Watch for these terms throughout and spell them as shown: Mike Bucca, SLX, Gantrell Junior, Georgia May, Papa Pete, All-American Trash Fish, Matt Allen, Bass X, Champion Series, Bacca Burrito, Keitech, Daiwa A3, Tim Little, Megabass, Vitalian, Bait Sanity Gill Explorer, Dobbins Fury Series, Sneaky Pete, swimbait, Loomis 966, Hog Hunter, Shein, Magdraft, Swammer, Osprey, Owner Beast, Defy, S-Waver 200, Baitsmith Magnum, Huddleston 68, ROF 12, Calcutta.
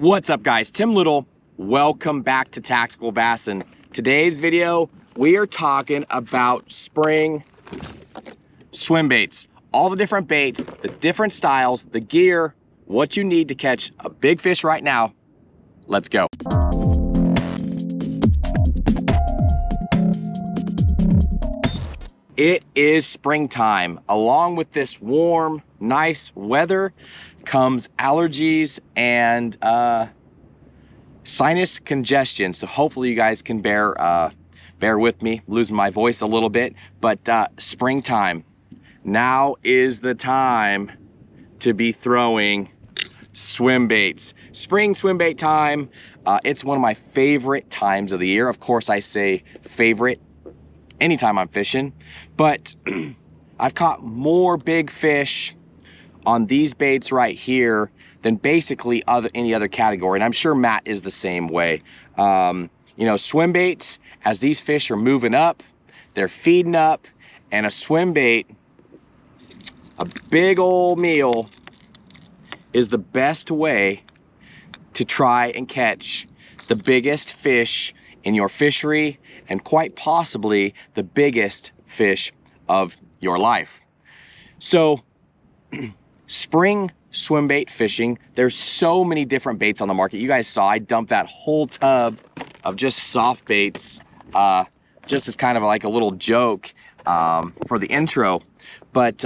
What's up, guys? Tim Little. Welcome back to Tactical Bassin. Today's video, we are talking about spring swim baits. All the different baits, the different styles, the gear, what you need to catch a big fish right now. Let's go. It is springtime. Along with this warm, nice weather comes allergies and sinus congestion. So hopefully you guys can bear with me. I'm losing my voice a little bit, but springtime. Now is the time to be throwing swim baits. Spring swim bait time. It's one of my favorite times of the year. Of course, I say favorite anytime I'm fishing, but I've caught more big fish on these baits right here than basically any other category. And I'm sure Matt is the same way. You know, swim baits, as these fish are moving up, they're feeding up, and a swim bait, a big old meal, is the best way to try and catch the biggest fish in your fishery, and quite possibly the biggest fish of your life. So spring swim bait fishing, there's so many different baits on the market. You guys saw I dumped that whole tub of just soft baits just as kind of like a little joke for the intro, but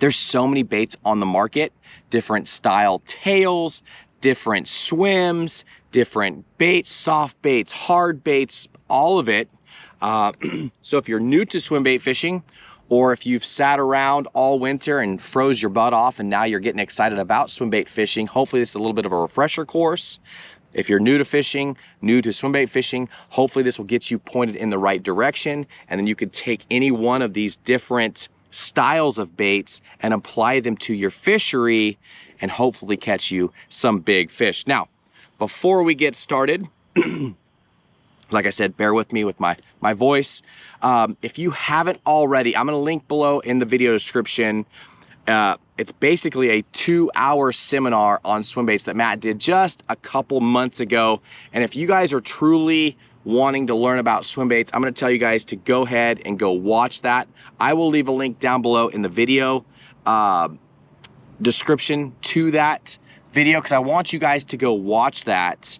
there's so many baits on the market, different style tails, different swims, different baits, soft baits, hard baits, all of it. So if you're new to swim bait fishing, or if you've sat around all winter and froze your butt off and now you're getting excited about swim bait fishing, hopefully this is a little bit of a refresher course. If you're new to fishing, new to swim bait fishing, hopefully this will get you pointed in the right direction, and then you could take any one of these different styles of baits and apply them to your fishery and hopefully catch you some big fish. Now, before we get started, like I said, bear with me with my voice. If you haven't already, I'm gonna link below in the video description. It's basically a 2-hour seminar on swim baits that Matt did just a couple months ago. And if you guys are truly wanting to learn about swim baits, I'm gonna tell you guys to go ahead and go watch that. I will leave a link down below in the video description to that video, because I want you guys to go watch that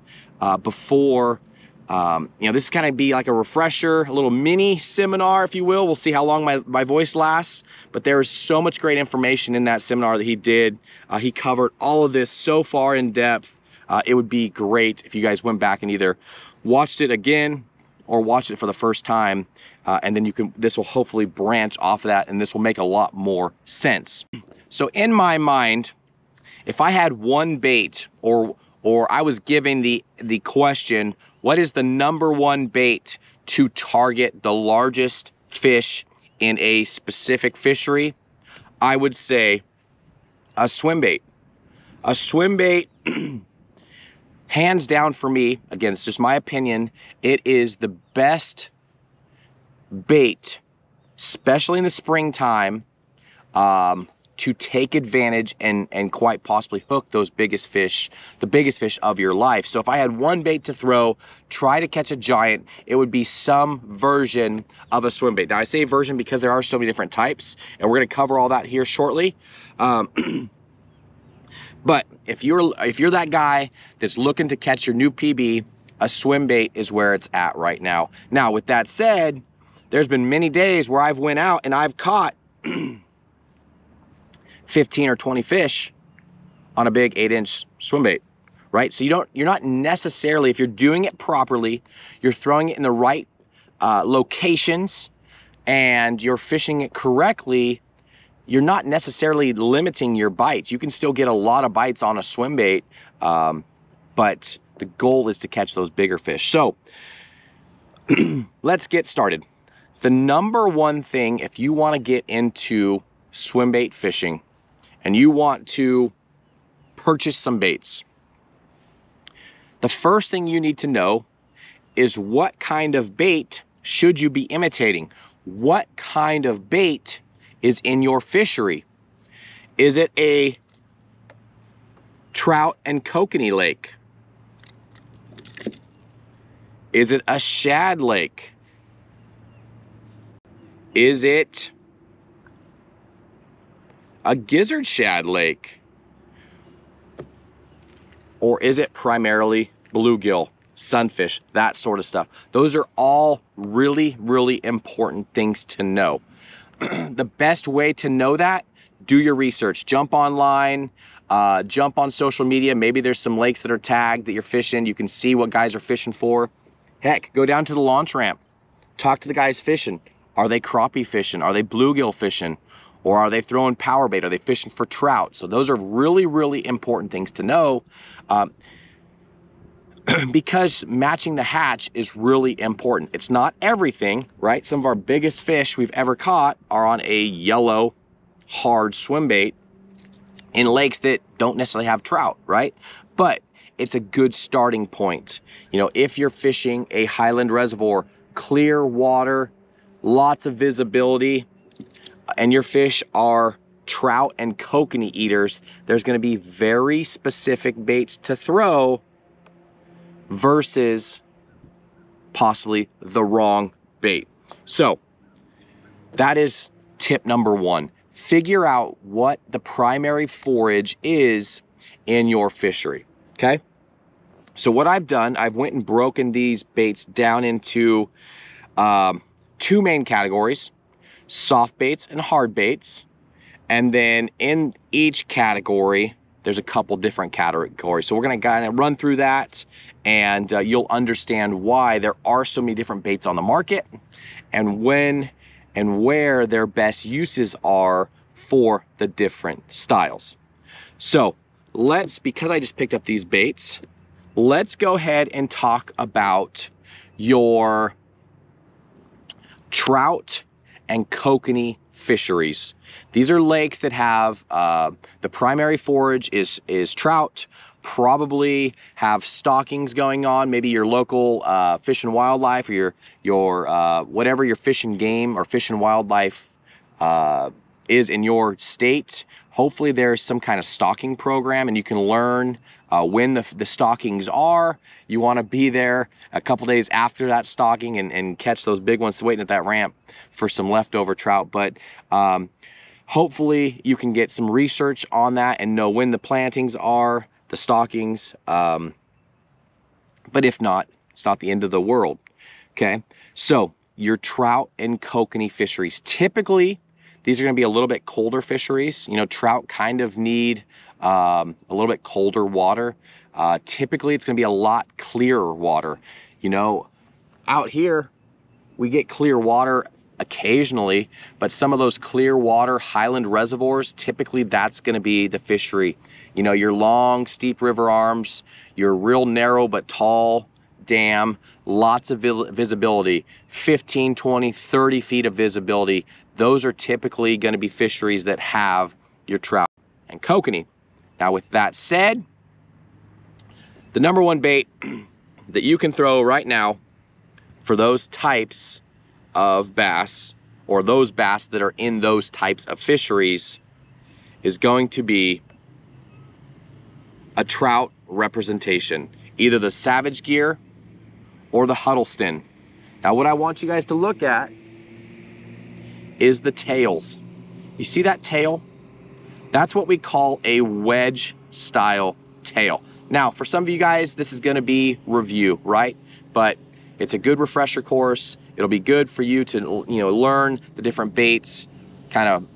before. You know, this is kind of be like a refresher, a little mini seminar, if you will. We'll see how long my voice lasts, but there is so much great information in that seminar that he did. He covered all of this so far in depth. It would be great if you guys went back and either watched it again or watched it for the first time. And then this will hopefully branch off of that, and this will make a lot more sense. So in my mind, if I had one bait, or I was given the question, what is the number one bait to target the largest fish in a specific fishery? I would say a swim bait. A swim bait, hands down for me, again, it's just my opinion, it is the best bait, especially in the springtime, to take advantage and quite possibly hook those biggest fish, the biggest fish of your life. So if I had one bait to throw, try to catch a giant, it would be some version of a swim bait. Now I say version because there are so many different types, and we're gonna cover all that here shortly. But if you're that guy that's looking to catch your new PB, a swim bait is where it's at right now. Now with that said, there's been many days where I've went out and I've caught 15 or 20 fish on a big 8-inch swim bait, right? So you're not necessarily, if you're doing it properly, you're throwing it in the right locations and you're fishing it correctly, you're not necessarily limiting your bites. You can still get a lot of bites on a swim bait, but the goal is to catch those bigger fish. So let's get started. The number one thing, if you want to get into swim bait fishing and you want to purchase some baits, the first thing you need to know is what kind of bait should you be imitating? What kind of bait is in your fishery? Is it a trout, and kokanee lake? Is it a shad lake? Is it a gizzard shad lake? Or is it primarily bluegill, sunfish, that sort of stuff? Those are all really, really important things to know. The best way to know that, do your research. Jump online, jump on social media. Maybe there's some lakes that are tagged that you're fishing. You can see what guys are fishing for. Heck, go down to the launch ramp. Talk to the guys fishing. Are they crappie fishing? Are they bluegill fishing? Or are they throwing power bait? Are they fishing for trout? So those are really, really important things to know, because matching the hatch is really important. It's not everything, right? Some of our biggest fish we've ever caught are on a yellow hard swim bait in lakes that don't necessarily have trout, right? But it's a good starting point. You know, if you're fishing a highland reservoir, clear water, lots of visibility, and your fish are trout and kokanee eaters, there's going to be very specific baits to throw versus possibly the wrong bait. So that is tip number one. Figure out what the primary forage is in your fishery, okay? So what I've done, I've went and broken these baits down into two main categories: soft baits and hard baits. And then in each category, there's a couple different categories. So we're going to kind of run through that, and you'll understand why there are so many different baits on the market and when and where their best uses are for the different styles. So let's, because I just picked up these baits, let's go ahead and talk about your trout and kokanee fisheries. These are lakes that have the primary forage is trout, probably have stockings going on. Maybe your local fish and wildlife, or your whatever your fish and game or fish and wildlife is in your state. Hopefully there's some kind of stocking program, and you can learn when the stockings are. You want to be there a couple days after that stocking and catch those big ones waiting at that ramp for some leftover trout. But hopefully you can get some research on that and know when the plantings are, the stockings. But if not, it's not the end of the world, okay? So your trout and kokanee fisheries, typically these are going to be a little bit colder fisheries. You know, trout kind of need a little bit colder water. Typically, it's going to be a lot clearer water. You know, out here, we get clear water occasionally, but some of those clear water highland reservoirs, typically that's going to be the fishery. You know, your long, steep river arms, your real narrow but tall dam, lots of visibility, 15, 20, 30 feet of visibility. Those are typically going to be fisheries that have your trout and kokanee. Now, with that said, the number one bait that you can throw right now for those types of bass, or those bass that are in those types of fisheries, is going to be a trout representation, either the Savage Gear or the Huddleston. Now, what I want you guys to look at is the tails. You see that tail? That's what we call a wedge style tail. Now, for some of you guys, this is going to be review, right? But it's a good refresher course. It'll be good for you to, you know, learn the different baits, kind of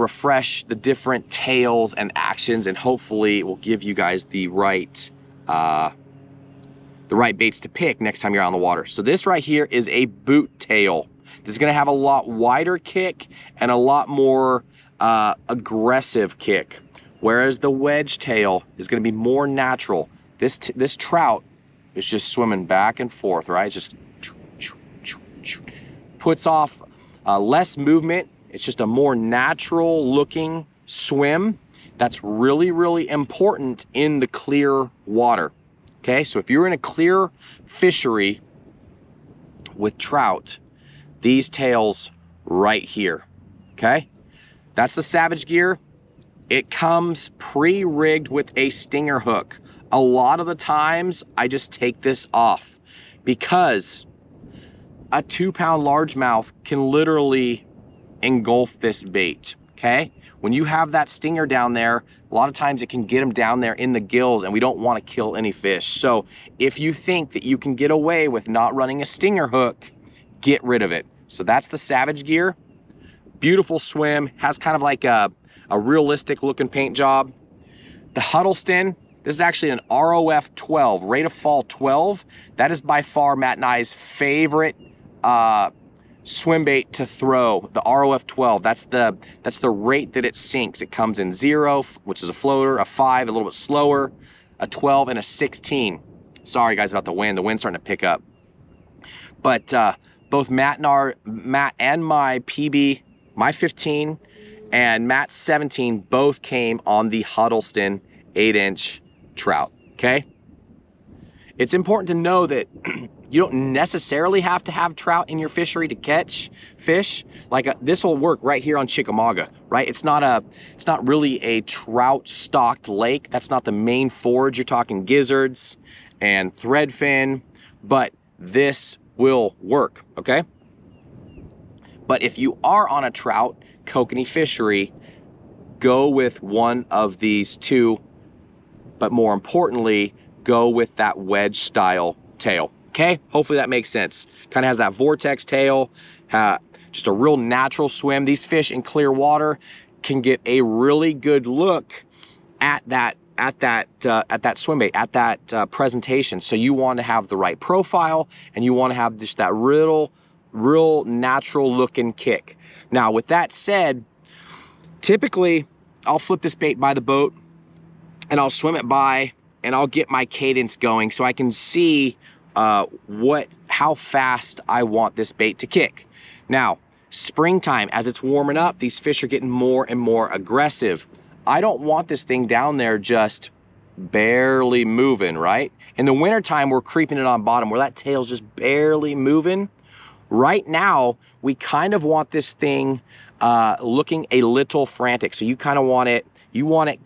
refresh the different tails and actions, and hopefully it will give you guys the right baits to pick next time you're out on the water. So this right here is a boot tail. This is going to have a lot wider kick and a lot more aggressive kick, whereas the wedge tail is going to be more natural. This trout is just swimming back and forth, right? It's just puts off less movement. It's just a more natural looking swim. That's really, really important in the clear water. Okay, so if you're in a clear fishery with trout, these tails right here, okay? That's the Savage Gear. It comes pre-rigged with a stinger hook. A lot of the times I just take this off because a 2-pound largemouth can literally engulf this bait, okay? When you have that stinger down there, a lot of times it can get them down there in the gills, and we don't want to kill any fish. So if you think that you can get away with not running a stinger hook, get rid of it. So that's the Savage Gear. Beautiful swim, has kind of like a realistic looking paint job. The Huddleston, this is actually an ROF 12, rate of fall 12. That is by far Matt and I's favorite swim bait to throw, the ROF 12. That's the rate that it sinks. It comes in 0, which is a floater, a 5, a little bit slower, a 12, and a 16. Sorry guys about the wind. The wind's starting to pick up. But both Matt and my PB, my 15, and Matt's 17 both came on the Huddleston 8-inch trout, okay? It's important to know that you don't necessarily have to have trout in your fishery to catch fish. Like this will work right here on Chickamauga, right? It's not really a trout stocked lake. That's not the main forage. You're talking gizzards and threadfin, but this will work, okay? But if you are on a trout kokanee fishery, go with one of these two, but more importantly, go with that wedge style tail. Okay, hopefully that makes sense. Kind of has that vortex tail, just a real natural swim. These fish in clear water can get a really good look at that swim bait, at that presentation. So you want to have the right profile, and you want to have just that real natural looking kick. Now, with that said, typically I'll flip this bait by the boat, and I'll swim it by, and I'll get my cadence going so I can see how fast I want this bait to kick. Now, springtime, as it's warming up, these fish are getting more and more aggressive. I don't want this thing down there just barely moving, right? In the wintertime, we're creeping it on bottom where that tail's just barely moving. Right now, we kind of want this thing looking a little frantic. So you kind of want it, you want it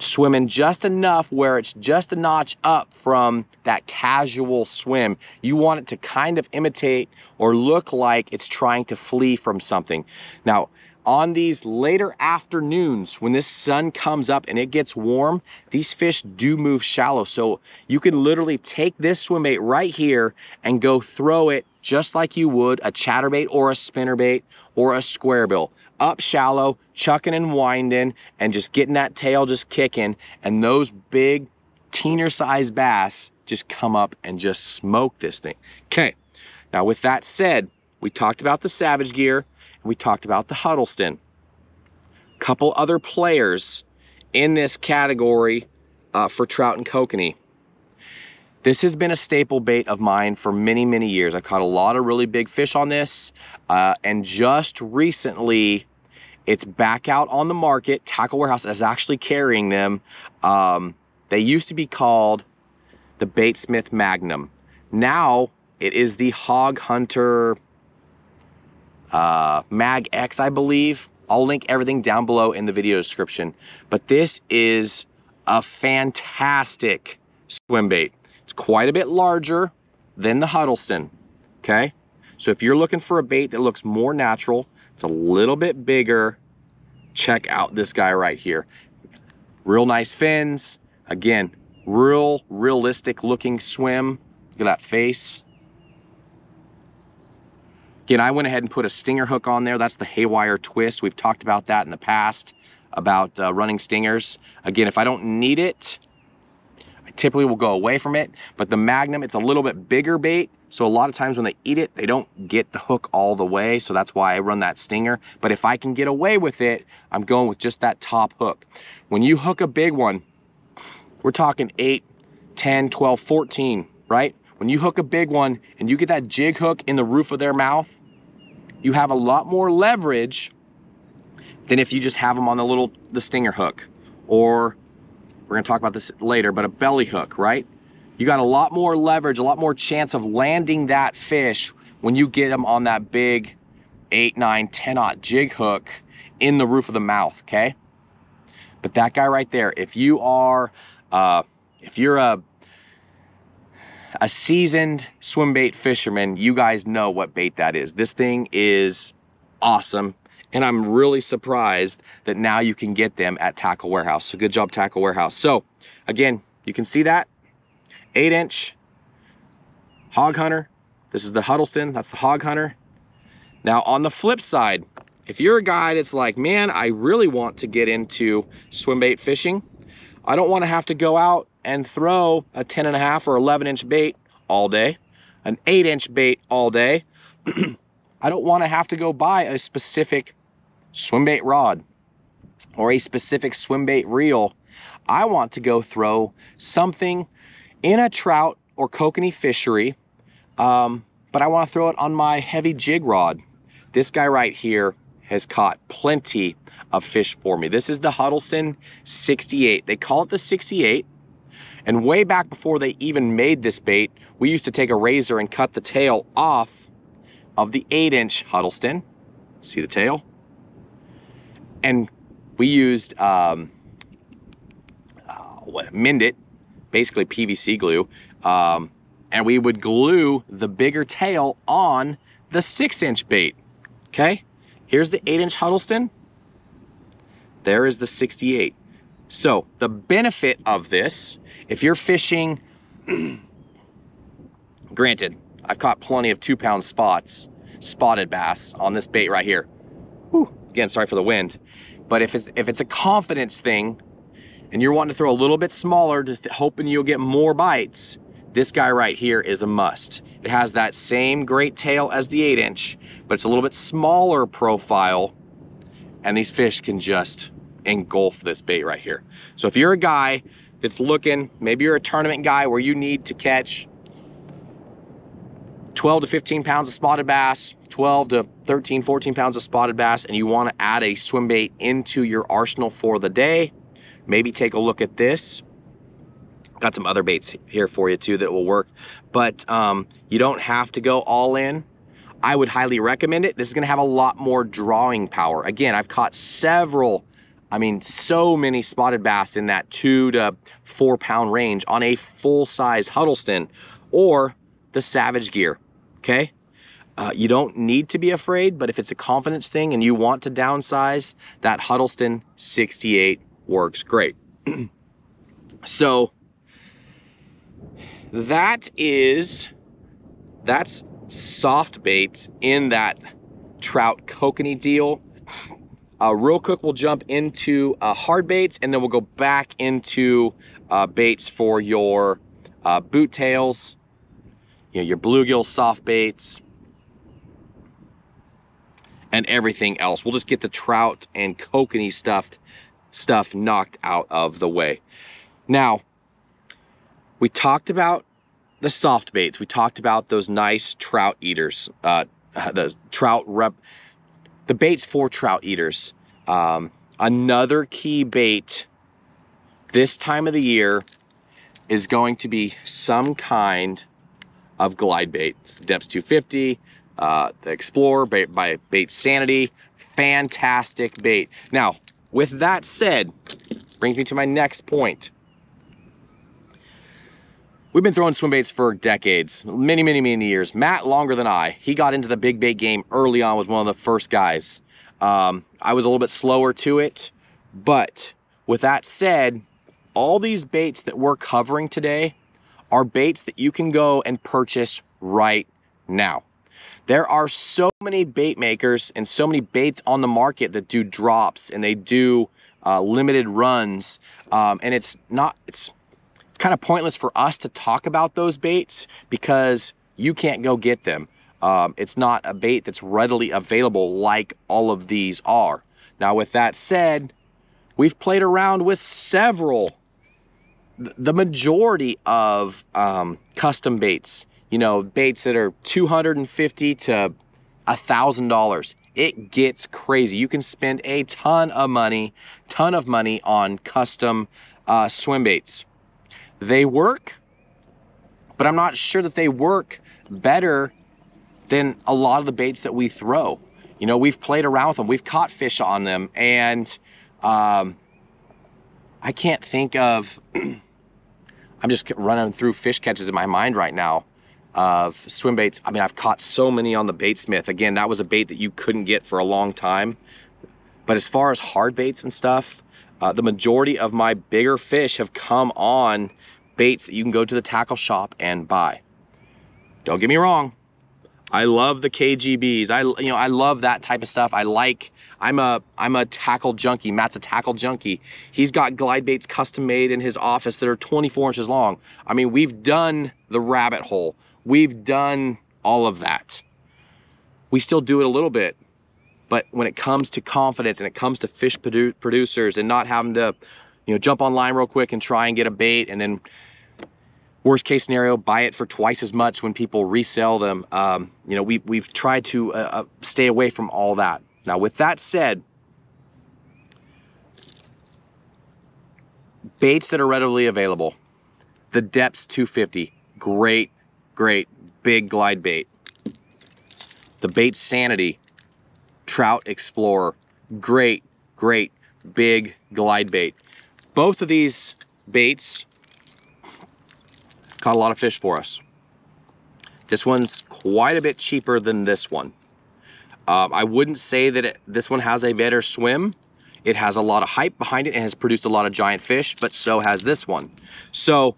swimming just enough where it's just a notch up from that casual swim. You want it to kind of imitate or look like it's trying to flee from something. Now, on these later afternoons, when this sun comes up and it gets warm, these fish do move shallow. So you can literally take this swim bait right here and go throw it just like you would a chatterbait or a spinnerbait or a squarebill. Up shallow, chucking and winding, and just getting that tail just kicking, and those big teener-sized bass just come up and just smoke this thing. Okay, now with that said, we talked about the Savage Gear, and we talked about the Huddleston. A couple other players in this category for trout and kokanee. This has been a staple bait of mine for many, many years. I caught a lot of really big fish on this, and just recently, it's back out on the market. Tackle Warehouse is actually carrying them. They used to be called the Baitsmith Magnum. Now, it is the Hog Hunter Mag-X, I believe. I'll link everything down below in the video description. But this is a fantastic swim bait. It's quite a bit larger than the Huddleston, okay? So if you're looking for a bait that looks more natural, it's a little bit bigger, check out this guy right here. Real nice fins. Again, real realistic looking swim. Look at that face. Again, I went ahead and put a stinger hook on there. That's the haywire twist. We've talked about that in the past, about running stingers. Again, if I don't need it, typically will go away from it, but the Magnum, it's a little bit bigger bait, so a lot of times when they eat it, they don't get the hook all the way, so that's why I run that stinger. But if I can get away with it, I'm going with just that top hook. When you hook a big one, we're talking 8, 10, 12, 14, right? When you hook a big one and you get that jig hook in the roof of their mouth, you have a lot more leverage than if you just have them on the stinger hook, or we're gonna talk about this later, but a belly hook, right? You got a lot more leverage, a lot more chance of landing that fish when you get them on that big 8, 9, 10-aught jig hook in the roof of the mouth, okay? But that guy right there, if you are, if you're a seasoned swim bait fisherman, you guys know what bait that is. This thing is awesome. And I'm really surprised that now you can get them at Tackle Warehouse. So good job, Tackle Warehouse. So again, you can see that 8-inch Hog Hunter. This is the Huddleston, that's the Hog Hunter. Now on the flip side, if you're a guy that's like, man, I really want to get into swim bait fishing. I don't want to have to go out and throw a 10.5 or 11-inch bait all day, an 8-inch bait all day. I don't want to have to go buy a specific swim bait rod or a specific swim bait reel. I want to go throw something in a trout or kokanee fishery, but I want to throw it on my heavy jig rod. This guy right here has caught plenty of fish for me. This is the Huddleston 68. They call it the 68. And way back before they even made this bait, we used to take a razor and cut the tail off of the 8-inch Huddleston. See the tail? And we used Mend It, basically PVC glue, and we would glue the bigger tail on the 6-inch bait. Okay, here's the 8-inch Huddleston. There is the 68. So the benefit of this, if you're fishing, granted, I've caught plenty of 2-pound spots, spotted bass on this bait right here. Whew. Again, sorry for the wind. But if it's a confidence thing and you're wanting to throw a little bit smaller, just hoping you'll get more bites, this guy right here is a must. It has that same great tail as the 8-inch, but it's a little bit smaller profile, and these fish can just engulf this bait right here. So if you're a guy that's looking, maybe you're a tournament guy where you need to catch 12 to 15 pounds of spotted bass, 12 to 13, 14 pounds of spotted bass, and you want to add a swim bait into your arsenal for the day, maybe take a look at this. Got some other baits here for you too that will work, but you don't have to go all in. I would highly recommend it. This is going to have a lot more drawing power. Again, I've caught several, I mean, so many spotted bass in that 2 to 4 pound range on a full size Huddleston or the Savage Gear. Okay. You don't need to be afraid, but if it's a confidence thing and you want to downsize, that Huddleston 68 works great. So that's soft baits in that trout kokanee deal. Real quick, we'll jump into hard baits, and then we'll go back into baits for your boot tails, you know, your bluegill soft baits, and everything else. We'll just get the trout and kokanee stuff knocked out of the way. Now, we talked about the soft baits. We talked about those nice trout eaters, the baits for trout eaters. Another key bait this time of the year is going to be some kind of glide bait. It's the Deps 250, the Explorer, by Bait Sanity. Fantastic bait. Now, with that said, brings me to my next point. We've been throwing swim baits for decades, many, many, many years. Matt, longer than I. He got into the big bait game early on, was one of the first guys. I was a little bit slower to it, but with that said, all these baits that we're covering today are baits that you can go and purchase right now. There are so many bait makers and so many baits on the market that do drops and they do limited runs, and it's kind of pointless for us to talk about those baits because you can't go get them. It's not a bait that's readily available like all of these are. Now, with that said, we've played around with several, the majority of custom baits, you know, baits that are $250 to $1,000. It gets crazy. You can spend a ton of money on custom swim baits. They work, but I'm not sure that they work better than a lot of the baits that we throw. You know, we've played around with them. We've caught fish on them, and I can't think of, I'm just running through fish catches in my mind right now of swim baits. I mean, I've caught so many on the Baitsmith. Again, that was a bait that you couldn't get for a long time. But as far as hard baits and stuff, the majority of my bigger fish have come on baits that you can go to the tackle shop and buy. Don't get me wrong, I love the KGBs. I love that type of stuff. I'm a tackle junkie. Matt's a tackle junkie. He's got glide baits custom made in his office that are 24 inches long. I mean, we've done the rabbit hole. We've done all of that. We still do it a little bit, but when it comes to confidence and it comes to fish producers and not having to, you know, jump online real quick and try and get a bait and then worst case scenario, buy it for twice as much when people resell them. You know, we've tried to stay away from all that. Now, with that said, baits that are readily available. The Deps 250, great, great, big glide bait. The Bait Sanity Trout Explorer, great, great, big glide bait. Both of these baits caught a lot of fish for us. This one's quite a bit cheaper than this one. I wouldn't say that this one has a better swim. It has a lot of hype behind it and has produced a lot of giant fish, but so has this one. So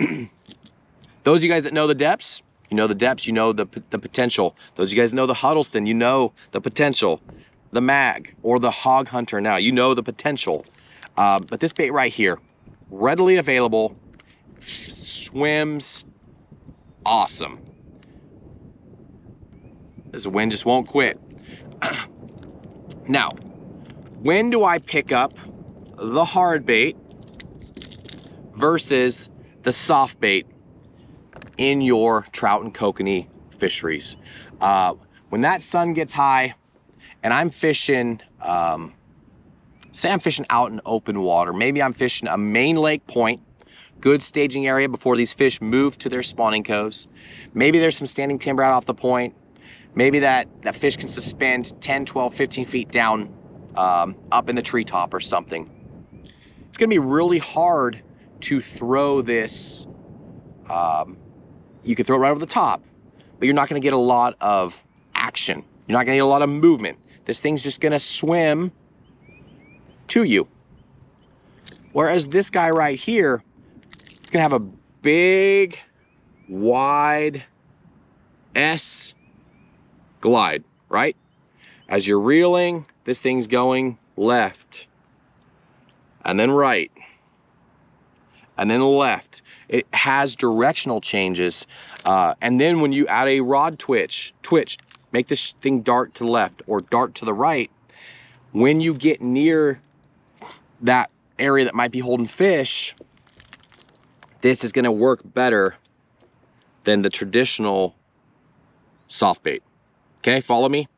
those of you guys that know the Deps, you know the Deps, you know the potential. Those of you guys that know the Huddleston, you know the potential. The Mag or the Hog Hunter now, you know the potential. But this bait right here, readily available, swims awesome. This wind just won't quit. Now, when do I pick up the hard bait versus the soft bait in your trout and kokanee fisheries? When that sun gets high and I'm fishing, say I'm fishing out in open water, maybe I'm fishing a main lake point, good staging area before these fish move to their spawning coves. Maybe there's some standing timber out off the point. Maybe that fish can suspend 10, 12, 15 feet down up in the treetop or something. It's gonna be really hard to throw this. You can throw it right over the top, but you're not gonna get a lot of action. You're not gonna get a lot of movement. This thing's just gonna swim to you. Whereas this guy right here, it's gonna have a big, wide S glide, right? As you're reeling, this thing's going left and then right and then left. It has directional changes. And then when you add a rod twitch, make this thing dart to the left or dart to the right. When you get near that area that might be holding fish, this is gonna work better than the traditional soft bait. Okay, follow me?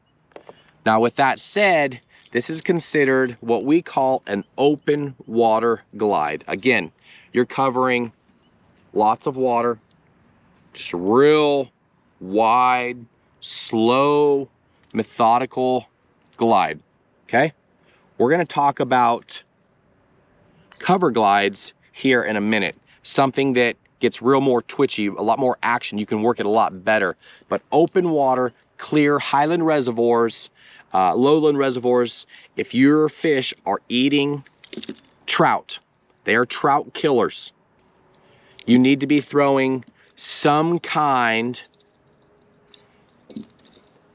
Now with that said, this is considered what we call an open water glide. Again, you're covering lots of water, just real wide, slow, methodical glide, okay? We're gonna talk about cover glides here in a minute. Something that gets real more twitchy, a lot more action. You can work it a lot better. But open water, clear highland reservoirs, lowland reservoirs, if your fish are eating trout, they are trout killers. You need to be throwing some kind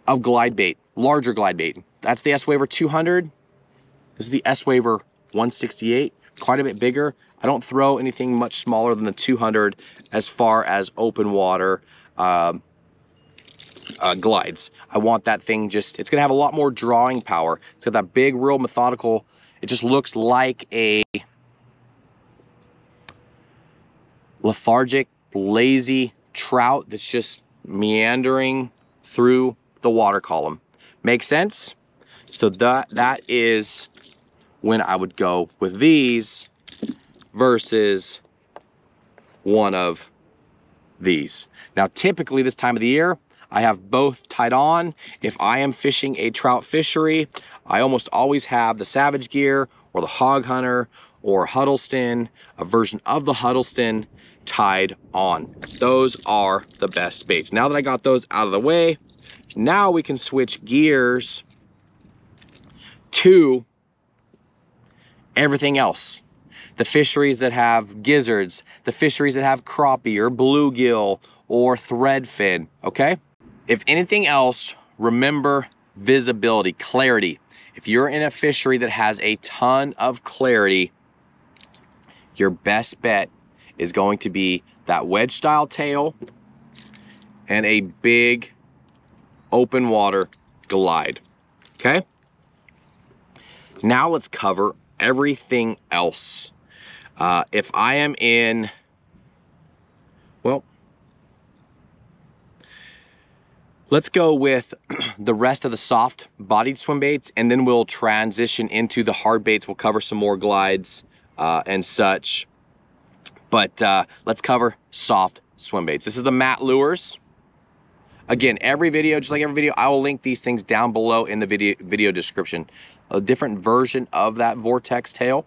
of glide bait, larger glide bait. That's the S-Waver 200. This is the S-Waver 168, quite a bit bigger. I don't throw anything much smaller than the 200 as far as open water glides. I want that thing just, it's gonna have a lot more drawing power. It's got that big, real methodical, it just looks like a lethargic, lazy trout that's just meandering through the water column. Make sense? So that is when I would go with these versus one of these. Now, typically this time of the year, I have both tied on. If I am fishing a trout fishery, I almost always have the Savage Gear or the Hog Hunter or Huddleston, a version of the Huddleston tied on. Those are the best baits. Now that I got those out of the way, now we can switch gears to everything else. The fisheries that have gizzards, the fisheries that have crappie or bluegill or threadfin, okay? If anything else, remember visibility, clarity. If you're in a fishery that has a ton of clarity, your best bet is going to be that wedge style tail and a big open water glide, okay? Now let's cover everything else. If I am in, well, let's go with the rest of the soft bodied swim baits, and then we'll transition into the hard baits. We'll cover some more glides and such, but let's cover soft swim baits. This is the Matt lures. Again, every video, just like every video, I will link these things down below in the video description. A different version of that vortex tail.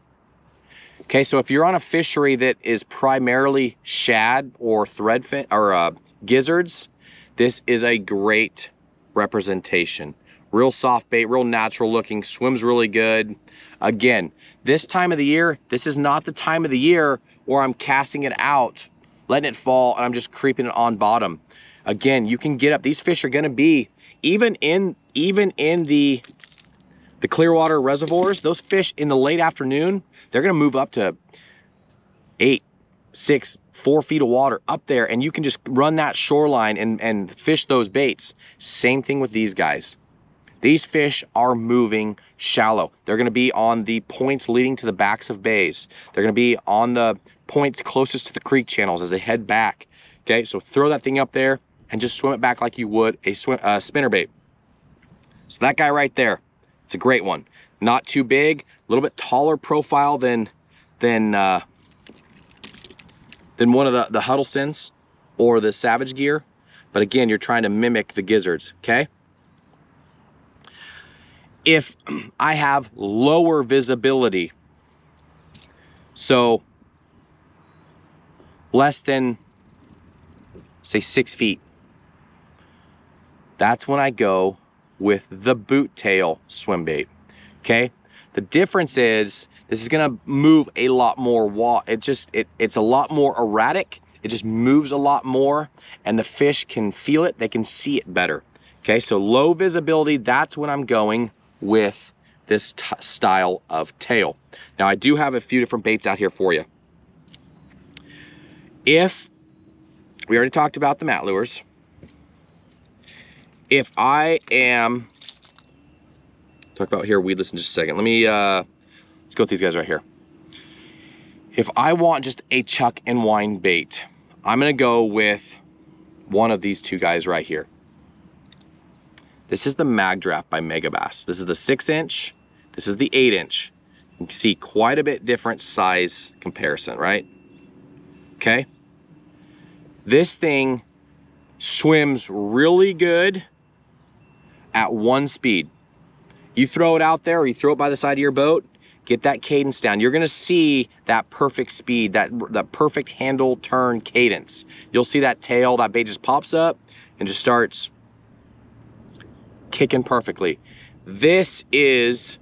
Okay, so if you're on a fishery that is primarily shad or threadfin or gizzards, this is a great representation. Real soft bait, real natural looking, swims really good. Again, this time of the year, this is not the time of the year where I'm casting it out, letting it fall, and I'm just creeping it on bottom. Again, you can get up. These fish are gonna be, even in the Clearwater reservoirs, those fish in the late afternoon, they're gonna move up to 8, 6, 4 feet of water up there, and you can just run that shoreline and fish those baits. Same thing with these guys. These fish are moving shallow. They're gonna be on the points leading to the backs of bays. They're gonna be on the points closest to the creek channels as they head back. Okay, so throw that thing up there and just swim it back like you would a spinnerbait. So that guy right there, it's a great one. Not too big, a little bit taller profile than one of the Huddlestons or the Savage Gear. But again, you're trying to mimic the gizzards, okay? If I have lower visibility, so less than, say, 6 feet, that's when I go with the boot tail swim bait, okay? The difference is this is gonna move a lot more water. It's a lot more erratic. It just moves a lot more, and the fish can feel it, they can see it better, okay? So low visibility, that's when I'm going with this style of tail. Now I do have a few different baits out here for you. If we already talked about the Matt lures. If I am, talk about here weedless in just a second. Let me, let's go with these guys right here. If I want just a chuck and wind bait, I'm gonna go with one of these two guys right here. This is the Magdraft by Megabass. This is the 6-inch, this is the 8-inch. You can see quite a bit different size comparison, right? Okay. This thing swims really good at one speed. You throw it out there or you throw it by the side of your boat, get that cadence down. You're gonna see that perfect speed, that perfect handle turn cadence. You'll see that tail, that bait just pops up and just starts kicking perfectly. This is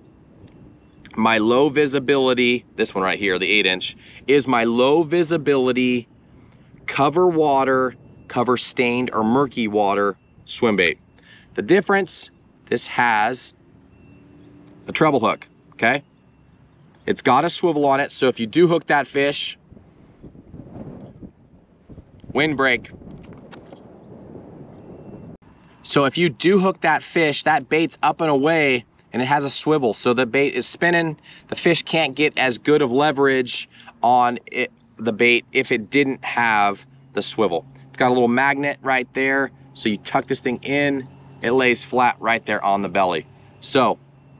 my low visibility, this one right here, the 8-inch, is my low visibility cover water, cover stained or murky water swim bait. The difference, this has a treble hook, okay? It's got a swivel on it, so if you do hook that fish, windbreak. So if you do hook that fish, that bait's up and away, and it has a swivel, so the bait is spinning. The fish can't get as good of leverage on it, the bait, if it didn't have the swivel. It's got a little magnet right there, so you tuck this thing in, it lays flat right there on the belly. So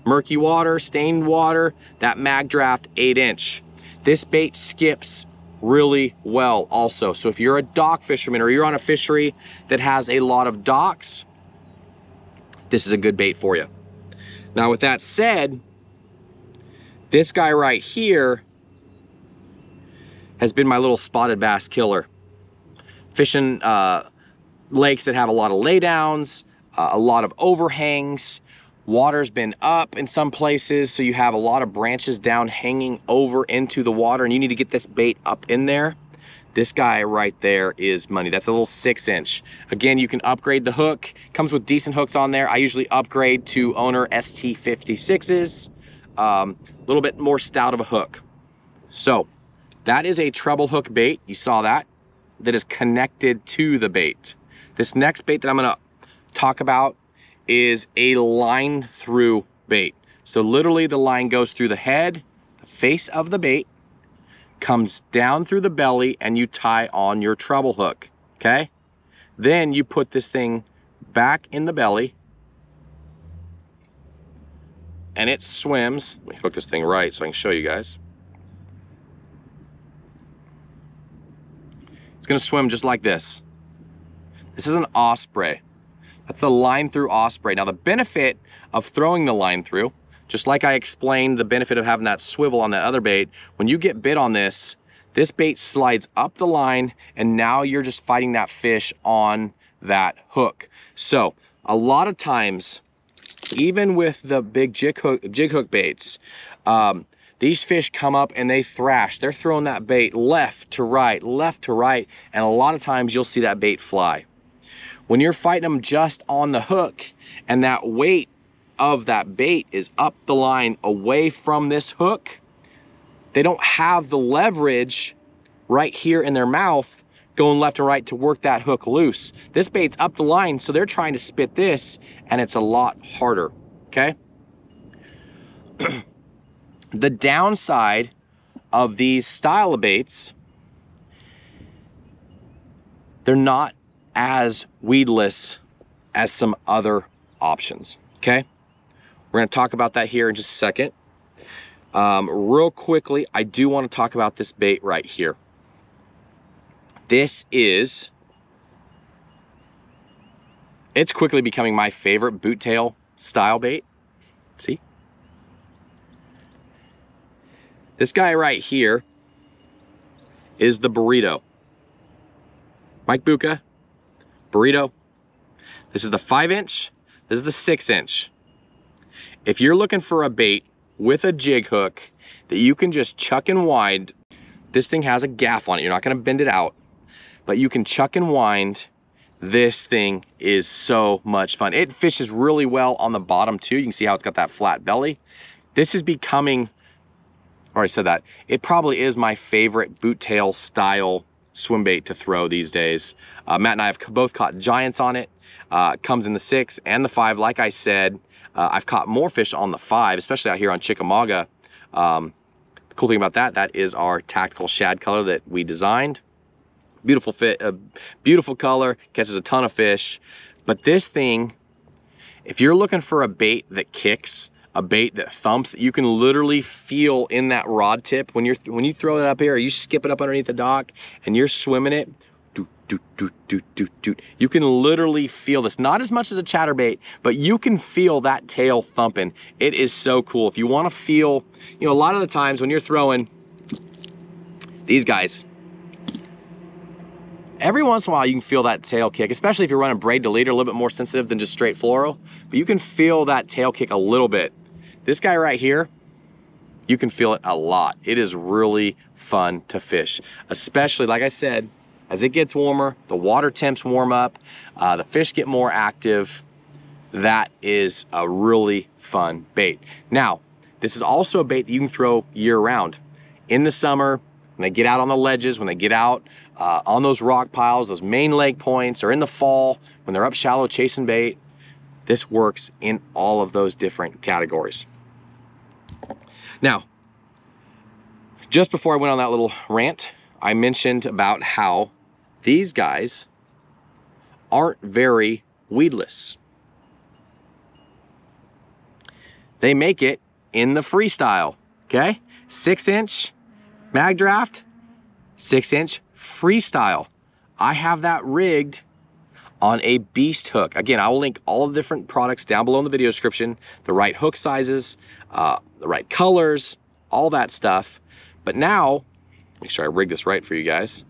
murky water, stained water, that Magdraft 8-inch. This bait skips really well also. So if you're a dock fisherman or you're on a fishery that has a lot of docks, this is a good bait for you. Now with that said, this guy right here has been my little spotted bass killer. Fishing lakes that have a lot of laydowns, a lot of overhangs. Water's been up in some places, so you have a lot of branches down hanging over into the water, and you need to get this bait up in there. This guy right there is money. That's a little 6-inch. Again, you can upgrade the hook. Comes with decent hooks on there. I usually upgrade to Owner ST-56s. A little bit more stout of a hook. So that is a treble hook bait. You saw that. That is connected to the bait. This next bait that I'm gonna talk about is a line through bait. So literally the line goes through the head, the face of the bait, comes down through the belly, and you tie on your treble hook, okay? Then you put this thing back in the belly, and it swims. Let me hook this thing right so I can show you guys. It's gonna swim just like this. This is an Osprey. That's the line through Osprey. Now the benefit of throwing the line through, just like I explained the benefit of having that swivel on that other bait, when you get bit on this, this bait slides up the line, and now you're just fighting that fish on that hook. So a lot of times, even with the big jig hook baits, these fish come up and they thrash. They're throwing that bait left to right, and a lot of times you'll see that bait fly. When you're fighting them just on the hook and that weight of that bait is up the line away from this hook, they don't have the leverage right here in their mouth going left and right to work that hook loose. This bait's up the line, so they're trying to spit this, and it's a lot harder, okay? The downside of these style of baits, they're not as weedless as some other options, okay? We're gonna talk about that here in just a second. Real quickly, I do wanna talk about this bait right here. This is, it's quickly becoming my favorite boottail style bait. See? This guy right here is the Burrito. Mike Bucca. Burrito. This is the 5-inch. This is the 6-inch. If you're looking for a bait with a jig hook that you can just chuck and wind, this thing has a gaff on it. You're not going to bend it out, but you can chuck and wind. This thing is so much fun. It fishes really well on the bottom too. You can see how it's got that flat belly. This is becoming, I already said that, it probably is my favorite boottail style swim bait to throw these days. Matt and I have both caught giants on it. Comes in the 6 and the 5. Like I said, I've caught more fish on the 5, especially out here on Chickamauga. The cool thing about that is our tactical shad color that we designed. Beautiful fit, beautiful color, catches a ton of fish. But this thing, if you're looking for a bait that kicks, a bait that thumps, that you can literally feel in that rod tip when you throw it up here, or you skip it up underneath the dock and you're swimming it, doot, doot, doot, doot, doot, doot. You can literally feel this, not as much as a chatterbait, but you can feel that tail thumping. It is so cool. If you want to feel, you know, a lot of the times when you're throwing these guys, every once in a while you can feel that tail kick, especially if you're running braid to leader, a little bit more sensitive than just straight floral, but you can feel that tail kick a little bit. This guy right here, you can feel it a lot. It is really fun to fish, especially, like I said, as it gets warmer, the water temps warm up, the fish get more active. That is a really fun bait. Now, this is also a bait that you can throw year round. In the summer, when they get out on the ledges, when they get out on those rock piles, those main lake points, or in the fall, when they're up shallow chasing bait, this works in all of those different categories. Now, just before I went on that little rant, I mentioned about how these guys aren't very weedless. They make it in the freestyle, okay? 6-inch Magdraft, 6-inch freestyle. I have that rigged on a Beast hook. Again, I will link all the different products down below in the video description, the right hook sizes, the right colors, all that stuff. But now Make sure I rig this right for you guys.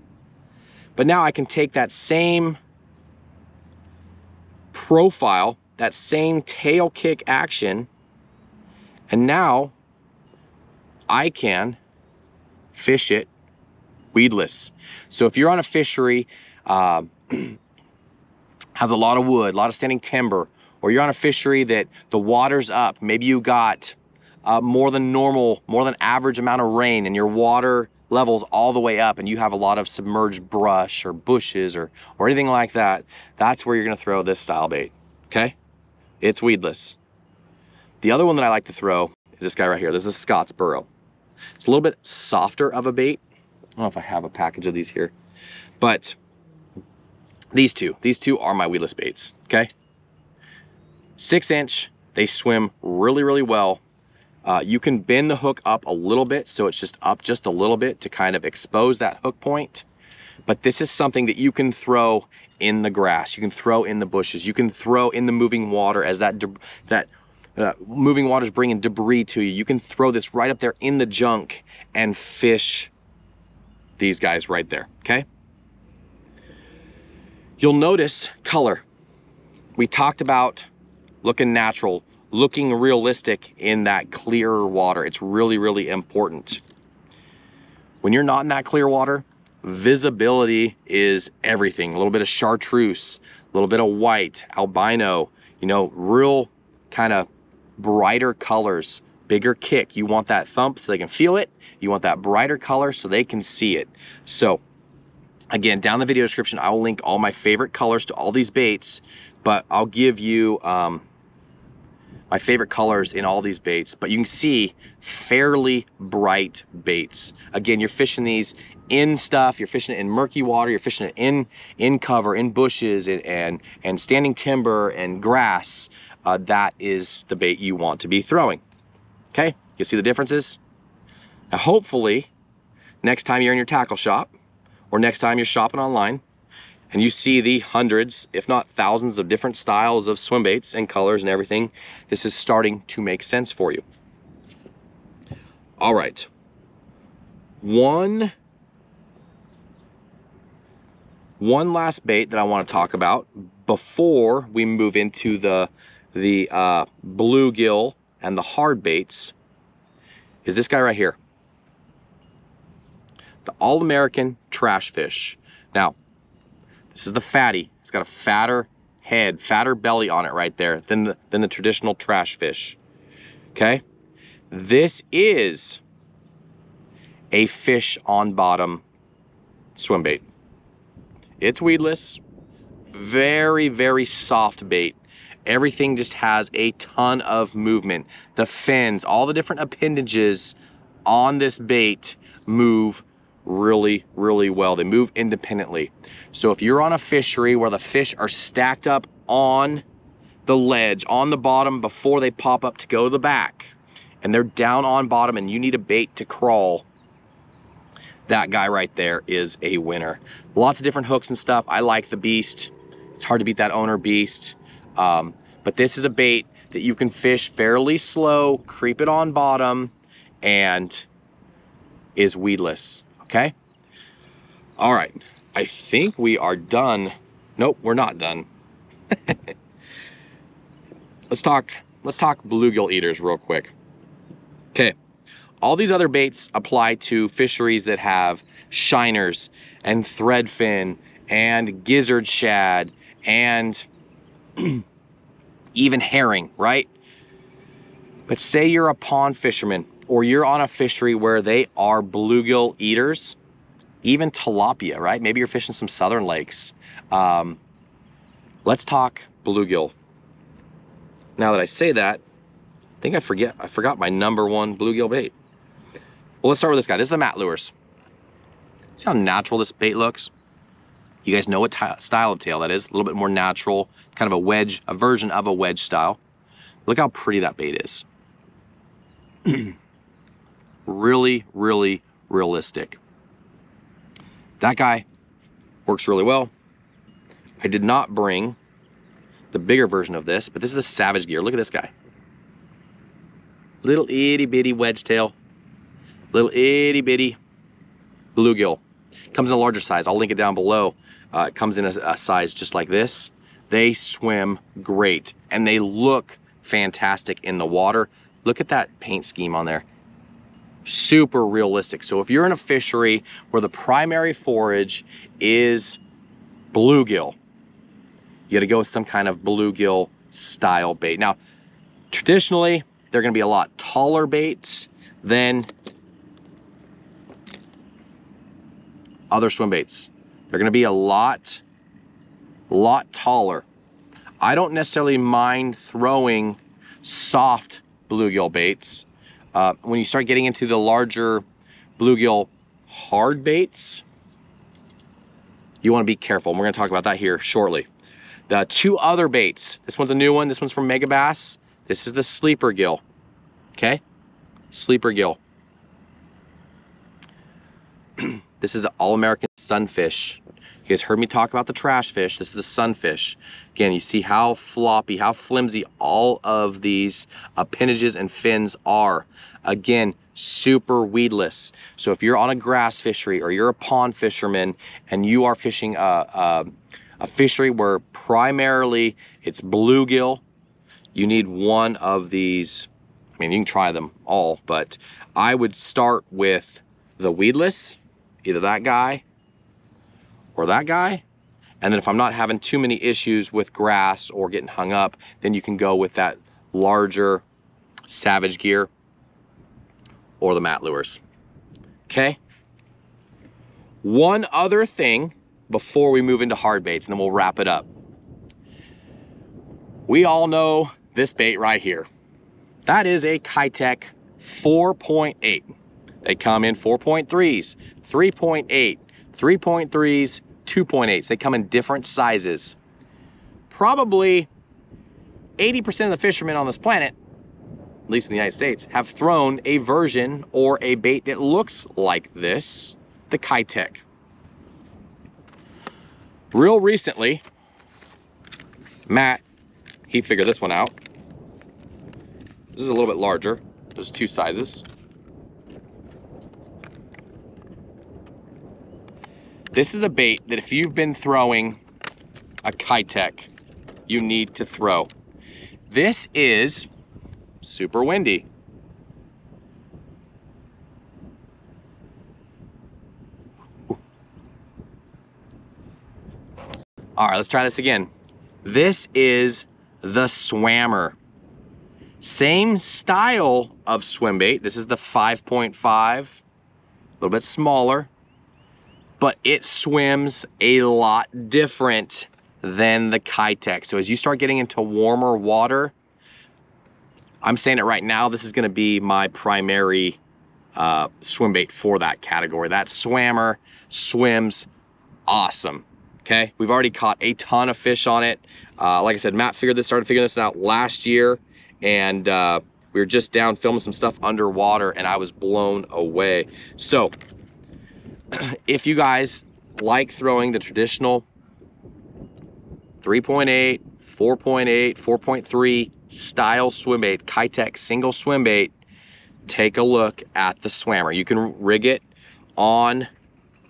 But now I can take that same profile, that same tail kick action, and now I can fish it weedless. So if you're on a fishery has a lot of wood, a lot of standing timber, or you're on a fishery that the water's up, maybe you got more than normal, more than average amount of rain and your water levels all the way up and you have a lot of submerged brush or bushes or anything like that, that's where you're gonna throw this style bait, okay? It's weedless. The other one that I like to throw is this guy right here. This is Scottsboro. It's a little bit softer of a bait. I don't know if I have a package of these here, but these two are my weedless baits, okay? 6 inch, they swim really, really well. You can bend the hook up a little bit, so it's just up just a little bit to kind of expose that hook point. But this is something that you can throw in the grass, you can throw in the bushes, you can throw in the moving water as that moving water is bringing debris to you. You can throw this right up there in the junk and fish these guys right there, okay? You'll notice color. We talked about looking natural, looking realistic in that clear water. It's really, really important. When you're not in that clear water, visibility is everything. A little bit of chartreuse, a little bit of white, albino, you know, real kind of brighter colors, bigger kick. You want that thump so they can feel it. You want that brighter color so they can see it. So again, down in the video description, I will link all my favorite colors to all these baits, but I'll give you my favorite colors in all these baits, but you can see fairly bright baits. Again, you're fishing these in stuff, you're fishing it in murky water, you're fishing it in cover, in bushes, and standing timber and grass. That is the bait you want to be throwing. Okay, you see the differences? Now hopefully, next time you're in your tackle shop, or next time you're shopping online, and you see the hundreds, if not thousands, of different styles of swim baits and colors and everything, this is starting to make sense for you. All right, one last bait that I want to talk about before we move into the bluegill and the hard baits is this guy right here, the All-American Trash Fish. Now, this is the fatty. It's got a fatter head, fatter belly on it right there than the traditional trash fish, okay? This is a fish on bottom swim bait. It's weedless, very, very soft bait. Everything just has a ton of movement. The fins, all the different appendages on this bait move really, really well. They move independently. So if you're on a fishery where the fish are stacked up on the ledge, on the bottom before they pop up to go to the back, and they're down on bottom and you need a bait to crawl, that guy right there is a winner. Lots of different hooks and stuff. I like the Beast. It's hard to beat that Owner Beast. But this is a bait that you can fish fairly slow, creep it on bottom, and is weedless, okay? All right, I think we are done. Nope, we're not done. Let's talk bluegill eaters real quick. Okay, all these other baits apply to fisheries that have shiners and threadfin and gizzard shad and even herring, right? But say you're a pond fisherman or you're on a fishery where they are bluegill eaters, even tilapia, right? Maybe you're fishing some southern lakes. Let's talk bluegill. Now that I say that, I think I forgot my number one bluegill bait. Well, let's start with this guy. This is the Matt Lures. See how natural this bait looks? You guys know what style of tail that is. A little bit more natural, kind of a wedge, a version of a wedge style. Look how pretty that bait is. Really, really realistic. That guy works really well. I did not bring the bigger version of this, but this is the Savage Gear. Look at this guy. Little itty bitty wedge tail. Little itty bitty bluegill. Comes in a larger size. I'll link it down below. It comes in a size just like this. They swim great and they look fantastic in the water. Look at that paint scheme on there. Super realistic. So if you're in a fishery where the primary forage is bluegill, you gotta go with some kind of bluegill style bait. Now, traditionally, they're gonna be a lot taller baits than other swim baits. They're gonna be a lot taller. I don't necessarily mind throwing soft bluegill baits. When you start getting into the larger bluegill hard baits, you wanna be careful. And we're gonna talk about that here shortly. The two other baits, this one's a new one, this one's from Megabass. This is the sleeper gill, okay? Sleeper gill. This is the All-American sunfish. You guys heard me talk about the trash fish. This is the sunfish. Again, you see how floppy, how flimsy all of these appendages and fins are. Again, super weedless. So if you're on a grass fishery or you're a pond fisherman and you are fishing a fishery where primarily it's bluegill, you need one of these. I mean, you can try them all, but I would start with the weedless, either that guy or that guy. And then if I'm not having too many issues with grass or getting hung up, then you can go with that larger Savage Gear or the Matt lures, okay? One other thing before we move into hard baits, and then we'll wrap it up. We all know this bait right here. That is a Keitech 4.8. They come in 4.3s, 3.8, 3.3s, 2.8s. They come in different sizes. Probably 80% of the fishermen on this planet, at least in the United States, have thrown a version or a bait that looks like this, the Keitech. Real recently, Matt, he figured this one out. This is a little bit larger. There's two sizes. This is a bait that if you've been throwing a Keitech, you need to throw. This is super windy. All right, let's try this again. This is the Swammer. Same style of swim bait. This is the 5.5, a little bit smaller, but it swims a lot different than the Keitech. So as you start getting into warmer water, I'm saying it right now, this is gonna be my primary swim bait for that category. That Swammer swims awesome. Okay, we've already caught a ton of fish on it. Like I said, Matt started figuring this out last year, and we were just down filming some stuff underwater, and I was blown away. So, if you guys like throwing the traditional 3.8, 4.8, 4.3 style swim bait, Keitech single swim bait, take a look at the Swammer. You can rig it on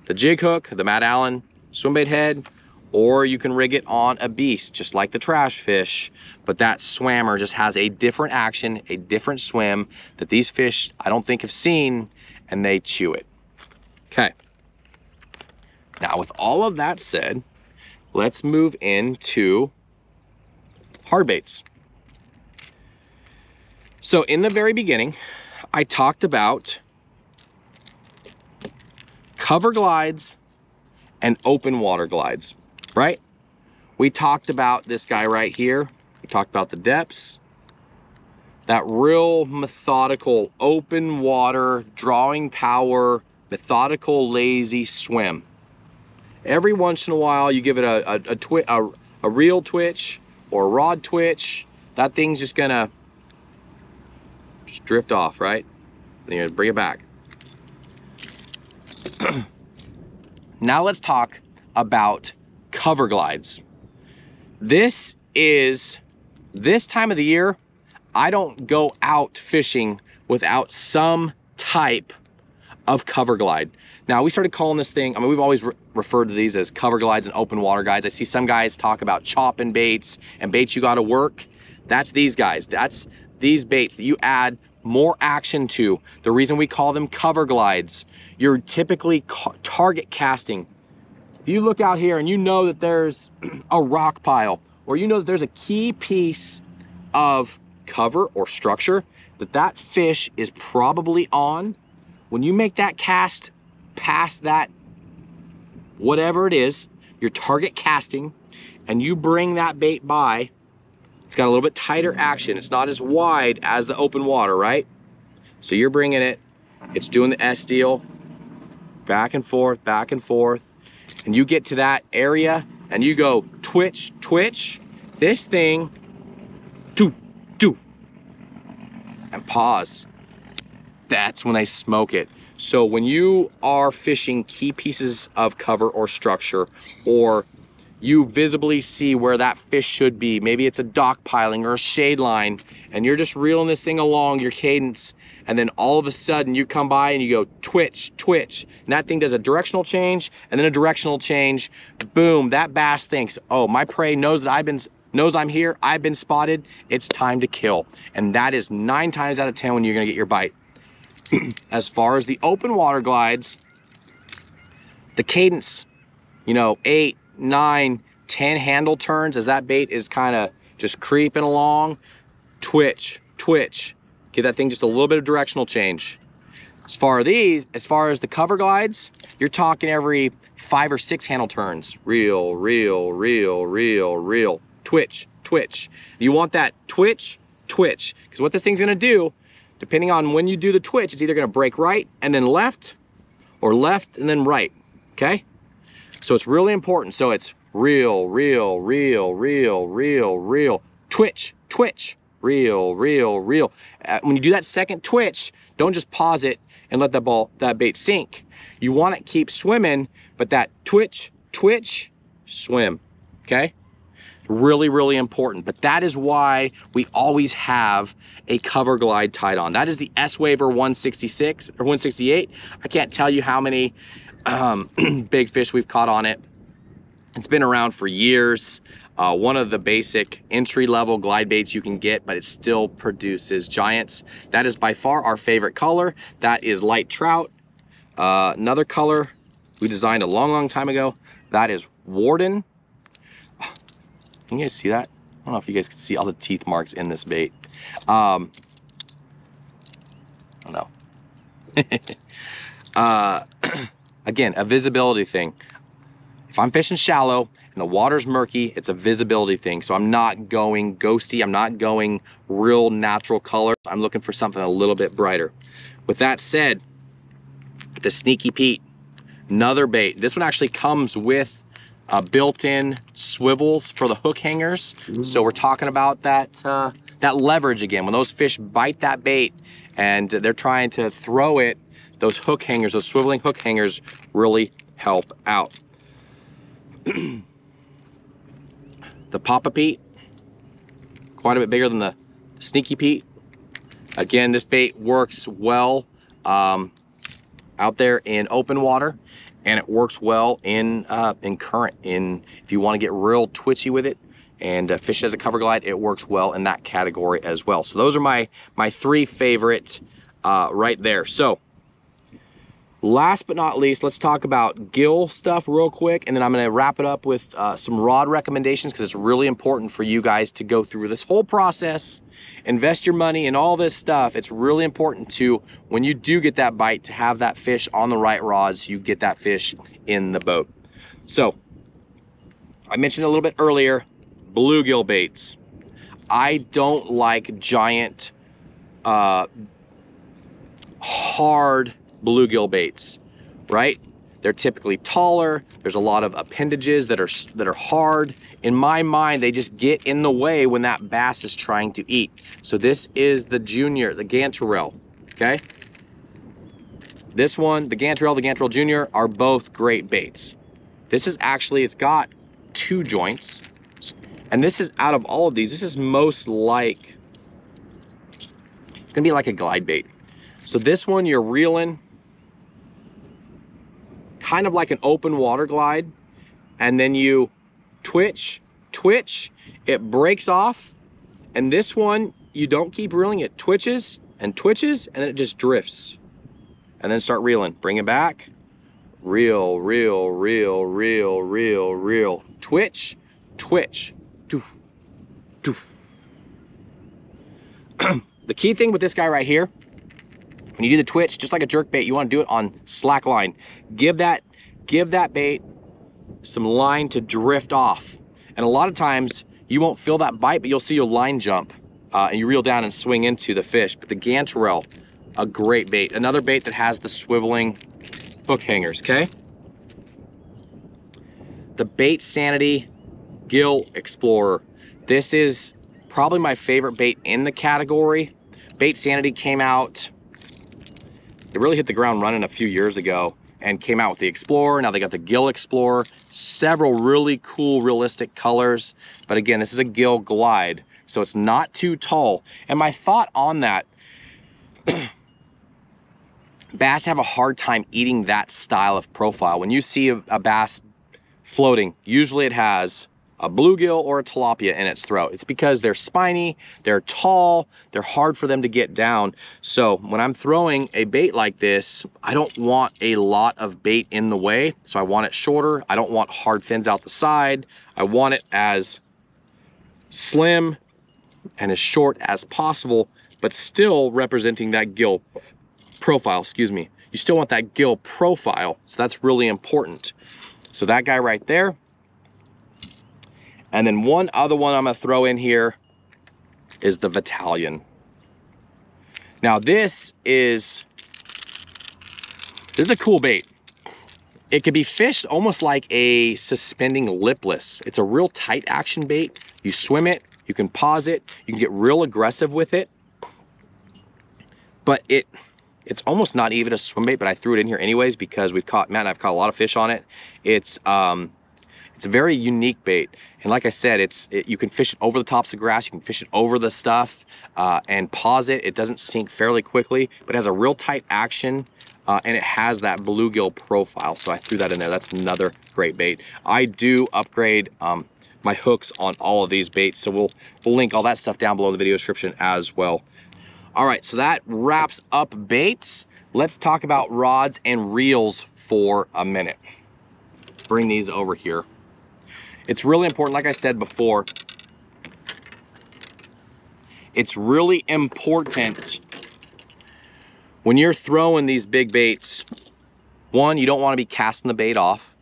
the jig hook, the Matt Allen swim bait head, or you can rig it on a beast, just like the trash fish, but that Swammer just has a different action, a different swim that these fish I don't think have seen, and they chew it. Okay. Now, with all of that said, let's move into hard baits. So in the very beginning, I talked about cover glides and open water glides, right? We talked about this guy right here. We talked about the Deps. That real methodical open water, drawing power, methodical, lazy swim. Every once in a while, you give it a reel twitch or a rod twitch. That thing's just gonna just drift off, right? Then you're gonna bring it back. Now let's talk about cover glides. This time of the year, I don't go out fishing without some type of cover glide. Now, we started calling this thing, I mean, we've always referred to these as cover glides and open water guides. I see some guys talk about chopping baits and baits you got to work. That's these guys. That's these baits that you add more action to. The reason we call them cover glides, you're typically target casting. If you look out here and you know that there's a rock pile, or you know that there's a key piece of cover or structure that that fish is probably on, when you make that cast past that, whatever it is, your target casting, and you bring that bait by, it's got a little bit tighter action. It's not as wide as the open water, right? So you're bringing it, it's doing the S deal, back and forth, and you get to that area and you go twitch, twitch, this thing, do, do, and pause. That's when I smoke it. So when you are fishing key pieces of cover or structure, or you visibly see where that fish should be, maybe it's a dock piling or a shade line, and you're just reeling this thing along your cadence, and then all of a sudden you come by and you go twitch, twitch, and that thing does a directional change and then a directional change. Boom, that bass thinks, oh, my prey knows that knows I'm here, I've been spotted, it's time to kill. And that is 9 times out of 10 when you're gonna get your bite. As far as the open water glides, the cadence, you know, 8, 9, 10 handle turns as that bait is kind of just creeping along, twitch, twitch, give that thing just a little bit of directional change. As far as the cover glides, you're talking every 5 or 6 handle turns, reel, reel, reel, reel, reel, twitch, twitch. You want that twitch, twitch, because what this thing's going to do, depending on when you do the twitch, it's either gonna break right and then left, or left and then right, okay? So it's really important. So it's reel, reel, reel, reel, reel, reel, twitch, twitch, reel, reel, reel. When you do that second twitch, don't just pause it and let that bait sink. You want it to keep swimming, but that twitch, twitch, swim, okay? Really, really important. But that is why we always have a cover glide tied on. That is the S-Waver 166 or 168. I can't tell you how many big fish we've caught on it. It's been around for years. One of the basic entry-level glide baits you can get, but it still produces giants. That is by far our favorite color. That is light trout. Another color we designed a long, long time ago. That is Warden. Can you guys see that? I don't know if you guys can see all the teeth marks in this bait. I don't know. Again, a visibility thing. If I'm fishing shallow and the water's murky, it's a visibility thing. So I'm not going ghosty. I'm not going real natural color. I'm looking for something a little bit brighter. With that said, the Sneaky Pete, another bait. This one actually comes with built-in swivels for the hook hangers. So we're talking about that that leverage again. When those fish bite that bait and they're trying to throw it, those hook hangers, those swiveling hook hangers really help out. The Papa Pete, quite a bit bigger than the Sneaky Pete. Again, this bait works well out there in open water. And it works well in current. If you want to get real twitchy with it and fish as a cover glide, it works well in that category as well. So those are my 3 favorite right there. So last but not least, let's talk about gill stuff real quick, and then I'm going to wrap it up with some rod recommendations, because it's really important for you guys to go through this whole process, invest your money in all this stuff. It's really important to, when you do get that bite, to have that fish on the right rods, you get that fish in the boat. So I mentioned a little bit earlier, bluegill baits. I don't like giant, hard bluegill baits, right? They're typically taller. There's a lot of appendages that are hard. In my mind, they just get in the way when that bass is trying to eat. So this is the Junior, the Gantrell, okay? This one, the Gantrell Junior, are both great baits. This is actually, it's got 2 joints. And this is, out of all of these, this is most like, it's gonna be like a glide bait. So this one, you're reeling, kind of like an open water glide, and then you twitch, twitch, it breaks off, and this one, you don't keep reeling, it twitches and twitches, and then it just drifts. And then start reeling, bring it back, reel, reel, reel, reel, reel, reel, twitch, twitch, doof, doof. The key thing with this guy right here, when you do the twitch, just like a jerk bait, you want to do it on slack line. Give that bait some line to drift off. And a lot of times you won't feel that bite, but you'll see your line jump and you reel down and swing into the fish. But the Gantrell, a great bait. Another bait that has the swiveling hook hangers, okay? The Bait Sanity Gill Explorer. This is probably my favorite bait in the category. Bait Sanity came out, they really hit the ground running a few years ago and came out with the Explorer. Now they got the Gill Explorer, several really cool realistic colors. But again, this is a gill glide, so it's not too tall. And my thought on that, bass have a hard time eating that style of profile. When you see a bass floating, usually it has a bluegill or a tilapia in its throat. It's because they're spiny, they're tall, they're hard for them to get down. So when I'm throwing a bait like this, I don't want a lot of bait in the way. So I want it shorter. I don't want hard fins out the side. I want it as slim and as short as possible, but still representing that gill profile, excuse me. You still want that gill profile. So that's really important. So that guy right there. And then one other one I'm gonna throw in here is the Vitalian. Now this is a cool bait. It could be fished almost like a suspending lipless. It's a real tight action bait. You swim it, you can pause it, you can get real aggressive with it. But it's almost not even a swim bait, but I threw it in here anyways because we've caught, Matt and I've caught a lot of fish on it. It's a very unique bait. And like I said, you can fish it over the tops of grass, you can fish it over the stuff and pause it. It doesn't sink fairly quickly, but it has a real tight action and it has that bluegill profile. So I threw that in there. That's another great bait. I do upgrade my hooks on all of these baits. So we'll link all that stuff down below in the video description as well. All right, so that wraps up baits. Let's talk about rods and reels for a minute. Bring these over here. It's really important, like I said before, it's really important when you're throwing these big baits, one, you don't want to be casting the bait off.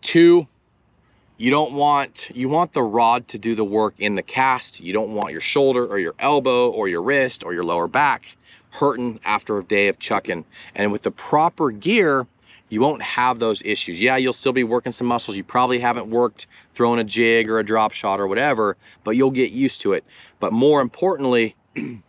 Two, you want the rod to do the work in the cast. You don't want your shoulder or your elbow or your wrist or your lower back hurting after a day of chucking. And with the proper gear, you won't have those issues. Yeah, you'll still be working some muscles. You probably haven't worked throwing a jig or a drop shot or whatever, but you'll get used to it. But more importantly,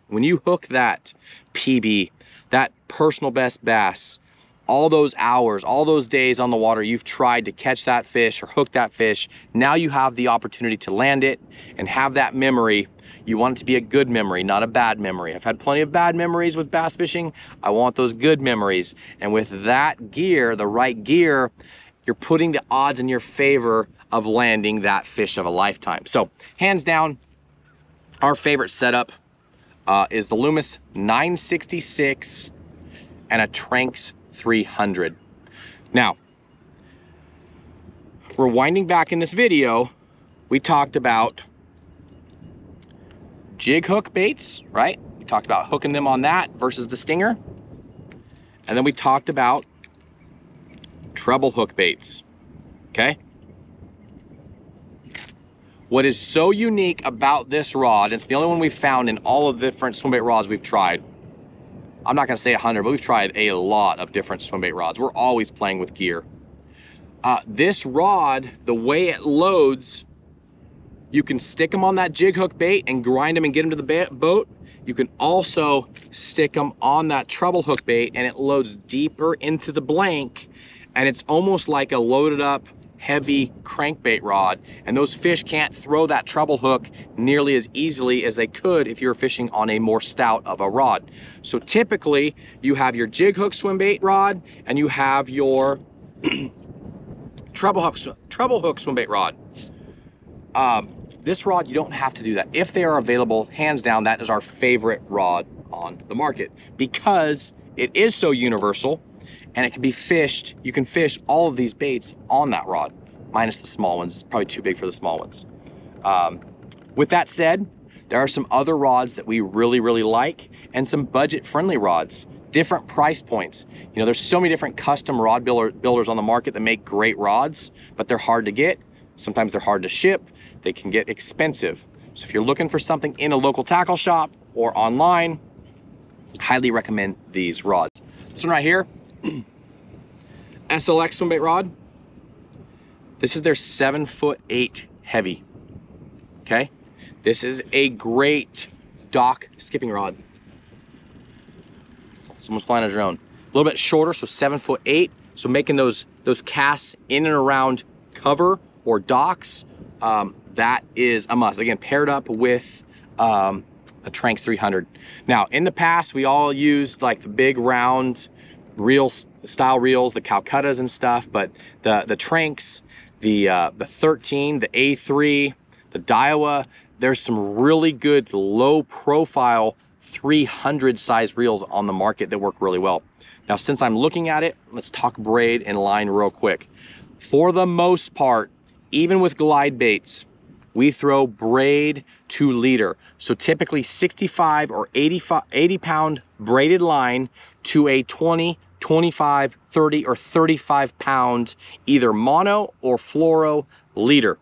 when you hook that PB, that personal best bass, all those hours, all those days on the water, you've tried to catch that fish or hook that fish. Now you have the opportunity to land it and have that memory. You want it to be a good memory, not a bad memory. I've had plenty of bad memories with bass fishing. I want those good memories. And with that gear, the right gear, you're putting the odds in your favor of landing that fish of a lifetime. So hands down, our favorite setup is the Loomis 966 and a Tranks 300. Now, rewinding back in this video, we talked about jig hook baits, right? We talked about hooking them on that versus the stinger. And then we talked about treble hook baits, okay? What is so unique about this rod, it's the only one we've found in all of the different swim bait rods we've tried. I'm not gonna say 100, but we've tried a lot of different swim bait rods. We're always playing with gear. This rod, the way it loads, you can stick them on that jig hook bait and grind them and get them to the boat. You can also stick them on that treble hook bait and it loads deeper into the blank. And it's almost like a loaded up heavy crankbait rod. And those fish can't throw that treble hook nearly as easily as they could if you're fishing on a more stout of a rod. So typically you have your jig hook swim bait rod and you have your treble hook swim bait rod. This rod, you don't have to do that. If they are available, hands down, that is our favorite rod on the market because it is so universal and it can be fished. You can fish all of these baits on that rod, minus the small ones. It's probably too big for the small ones. With that said, there are some other rods that we really, really like and some budget-friendly rods, different price points. You know, there's so many different custom rod builders on the market that make great rods, but they're hard to get. Sometimes they're hard to ship. They can get expensive. So if you're looking for something in a local tackle shop or online, highly recommend these rods. This one right here, SLX swim bait rod. This is their 7'8" heavy, okay? This is a great dock skipping rod. Someone's flying a drone. A little bit shorter, so 7'8", so making those casts in and around cover or docks, that is a must. Again, paired up with a Tranks 300. Now, in the past, we all used like the big round reel style reels, the Calcuttas and stuff, but the Tranks, the 13, the A3, the Daiwa, there's some really good low profile 300 size reels on the market that work really well. Now, since I'm looking at it, let's talk braid and line real quick. For the most part, even with glide baits, we throw braid to leader. So typically 65 or 80 pound braided line to a 20, 25, 30 or 35 pound either mono or fluoro leader.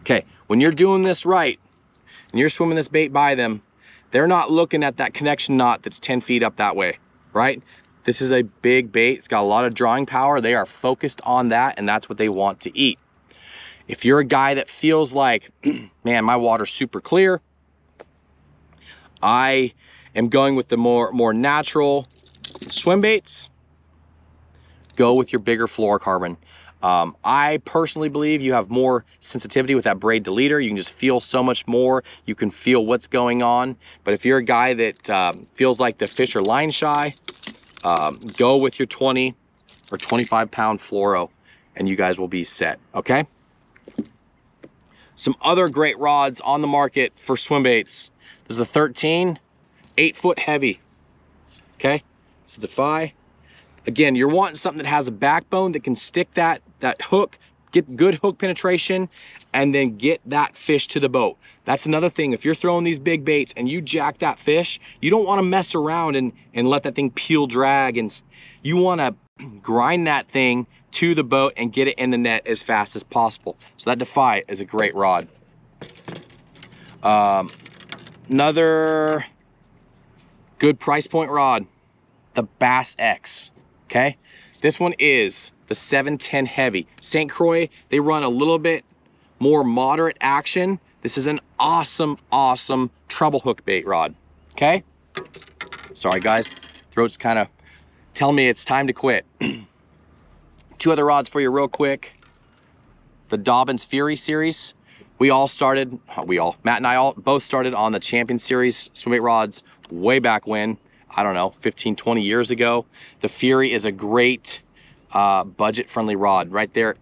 Okay, when you're doing this right and you're swimming this bait by them, they're not looking at that connection knot that's 10 feet up that way, right? This is a big bait. It's got a lot of drawing power. They are focused on that, and that's what they want to eat. If you're a guy that feels like, man, my water's super clear, I am going with the more natural swim baits, go with your bigger fluorocarbon. I personally believe you have more sensitivity with that braid to leader. You can just feel so much more. You can feel what's going on. But if you're a guy that feels like the fish are line shy, go with your 20 or 25 pound fluoro and you guys will be set, okay? Some other great rods on the market for swim baits. This is a 13, 8 foot heavy, okay? It's a Defy. Again, you're wanting something that has a backbone that can stick that hook, get good hook penetration, and then get that fish to the boat. That's another thing. If you're throwing these big baits and you jack that fish, you don't want to mess around and let that thing peel drag. And you want to grind that thing to the boat and get it in the net as fast as possible. So that Defy is a great rod. Another good price point rod, the Bass X, okay? This one is the 7'10" heavy. St. Croix, they run a little bit more moderate action. This is an awesome, awesome treble hook bait rod, okay? Sorry guys, throat's kind of telling me it's time to quit. Two other rods for you real quick. The Dobbins Fury series. Matt and I both started on the Champion series swim bait rods way back when, I don't know, 15, 20 years ago. The Fury is a great budget-friendly rod right there.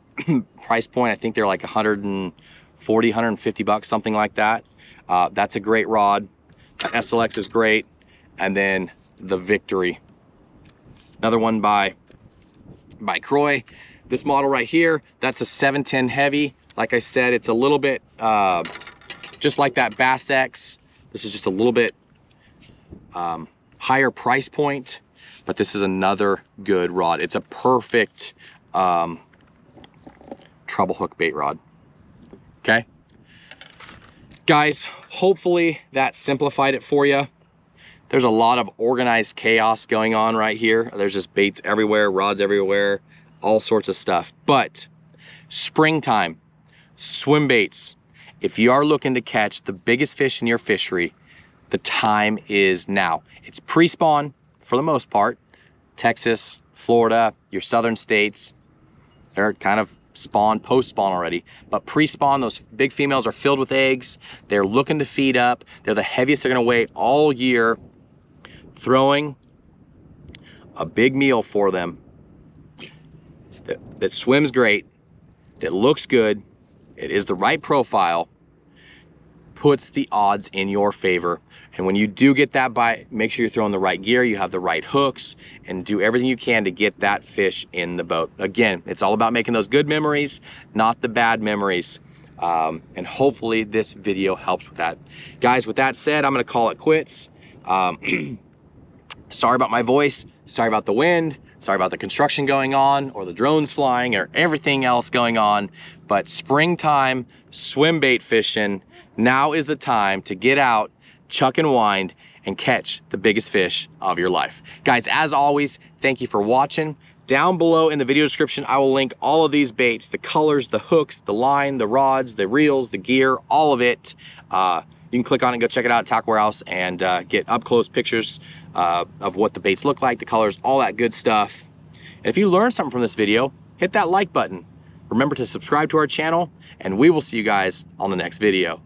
Price point, I think they're like 140, 150 bucks, something like that. That's a great rod. The SLX is great. And then the Victory. Another one by Croix. This model right here, that's a 7'10" heavy. Like I said, it's a little bit just like that Bass X. This is just a little bit higher price point, but this is another good rod. It's a perfect treble hook bait rod. Okay, guys, hopefully that simplified it for you. There's a lot of organized chaos going on right here. There's just baits everywhere, rods everywhere, all sorts of stuff. But springtime, swim baits. If you are looking to catch the biggest fish in your fishery, the time is now. It's pre-spawn for the most part. Texas, Florida, your southern states, they're kind of spawn, post-spawn already. But pre-spawn, those big females are filled with eggs. They're looking to feed up. They're the heaviest they're gonna weigh all year. Throwing a big meal for them that swims great, that looks good, it is the right profile, puts the odds in your favor. And when you do get that bite, make sure you're throwing the right gear, you have the right hooks, and do everything you can to get that fish in the boat. Again, it's all about making those good memories, not the bad memories. And hopefully this video helps with that. Guys, with that said, I'm gonna call it quits. Sorry about my voice, sorry about the wind, sorry about the construction going on, or the drones flying, or everything else going on, but springtime swim bait fishing, now is the time to get out, chuck and wind, and catch the biggest fish of your life. Guys, as always, thank you for watching. Down below in the video description, I will link all of these baits, the colors, the hooks, the line, the rods, the reels, the gear, all of it. You can click on it, go check it out at Tackle Warehouse, and get up close pictures of what the baits look like, the colors, all that good stuff. And if you learned something from this video, hit that like button. Remember to subscribe to our channel, and we will see you guys on the next video.